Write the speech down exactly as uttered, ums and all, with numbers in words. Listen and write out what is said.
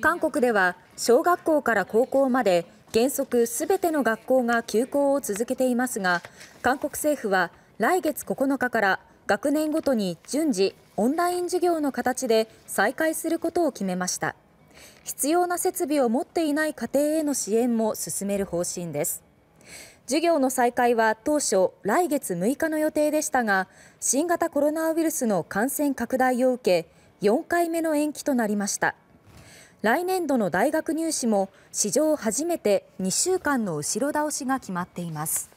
韓国では小学校から高校まで原則すべての学校が休校を続けていますが、韓国政府は来月ここのかから学年ごとに順次オンライン授業の形で再開することを決めました。必要な設備を持っていない家庭への支援も進める方針です。授業の再開は当初来月むいかの予定でしたが、新型コロナウイルスの感染拡大を受けよんかいめの延期となりました。来年度の大学入試も史上初めてにしゅうかんの後ろ倒しが決まっています。